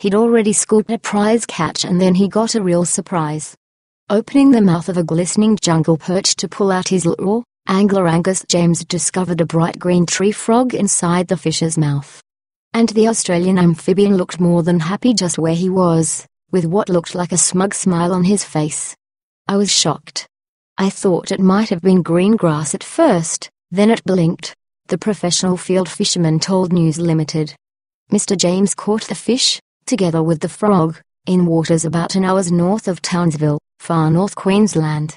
He'd already scooped a prize catch and then he got a real surprise. Opening the mouth of a glistening jungle perch to pull out his lure, angler Angus James discovered a bright green tree frog inside the fish's mouth. And the Australian amphibian looked more than happy just where he was, with what looked like a smug smile on his face. I was shocked. I thought it might have been green grass at first, then it blinked, the professional field fisherman told News Limited. Mr. James caught the fish, together with the frog, in waters about an hour's north of Townsville, far north Queensland.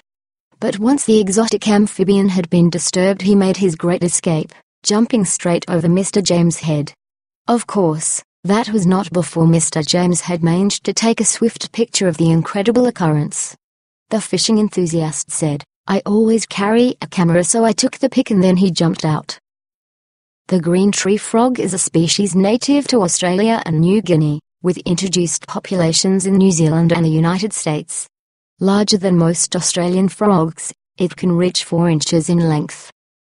But once the exotic amphibian had been disturbed, he made his great escape, jumping straight over Mr. James' head. Of course, that was not before Mr. James had managed to take a swift picture of the incredible occurrence. The fishing enthusiast said, "I always carry a camera, so I took the pic and then he jumped out." The green tree frog is a species native to Australia and New Guinea, with introduced populations in New Zealand and the United States. Larger than most Australian frogs, it can reach 4 inches in length.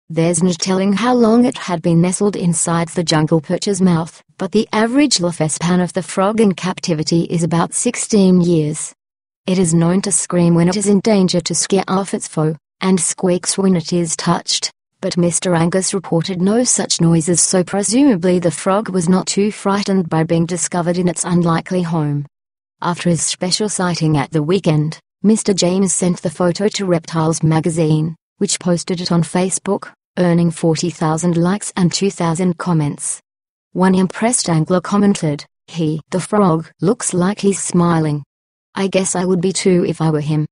There's no telling how long it had been nestled inside the jungle perch's mouth, but the average lifespan of the frog in captivity is about 16 years. It is known to scream when it is in danger to scare off its foe, and squeaks when it is touched, but Mr. Angus reported no such noises, so presumably the frog was not too frightened by being discovered in its unlikely home. After his special sighting at the weekend, Mr. James sent the photo to Reptiles magazine, which posted it on Facebook, earning 40,000 likes and 2,000 comments. One impressed angler commented, "The frog, looks like he's smiling. I guess I would be too if I were him."